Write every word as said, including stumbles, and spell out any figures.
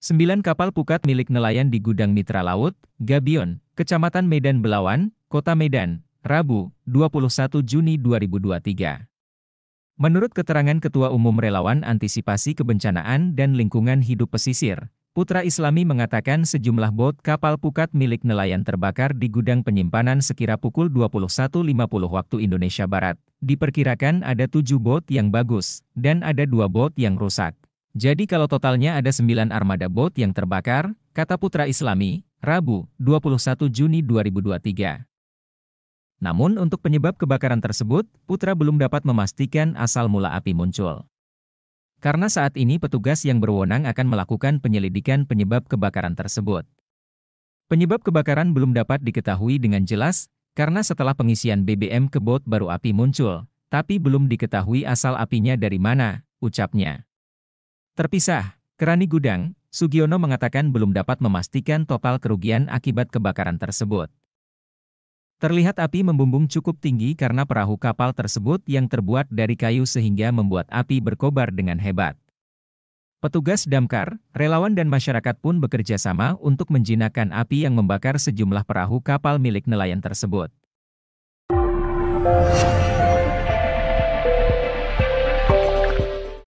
Sembilan kapal pukat milik nelayan di Gudang Mitra Laut, Gabion, Kecamatan Medan Belawan, Kota Medan, Rabu, dua puluh satu Juni dua ribu dua puluh tiga. Menurut keterangan Ketua Umum Relawan Antisipasi Kebencanaan dan Lingkungan Hidup Pesisir, Putra Islami mengatakan sejumlah bot kapal pukat milik nelayan terbakar di gudang penyimpanan sekira pukul dua puluh satu lima puluh waktu Indonesia Barat. Diperkirakan ada tujuh bot yang bagus, dan ada dua bot yang rusak. Jadi kalau totalnya ada sembilan armada bot yang terbakar, kata Putra Islami, Rabu, dua puluh satu Juni dua ribu dua puluh tiga. Namun untuk penyebab kebakaran tersebut, Putra belum dapat memastikan asal mula api muncul. Karena saat ini petugas yang berwenang akan melakukan penyelidikan penyebab kebakaran tersebut. Penyebab kebakaran belum dapat diketahui dengan jelas, karena setelah pengisian B B M ke bot baru api muncul, tapi belum diketahui asal apinya dari mana, ucapnya. Terpisah, Kerani Gudang, Sugiono mengatakan belum dapat memastikan total kerugian akibat kebakaran tersebut. Terlihat api membumbung cukup tinggi karena perahu kapal tersebut yang terbuat dari kayu sehingga membuat api berkobar dengan hebat. Petugas damkar, relawan dan masyarakat pun bekerja sama untuk menjinakkan api yang membakar sejumlah perahu kapal milik nelayan tersebut.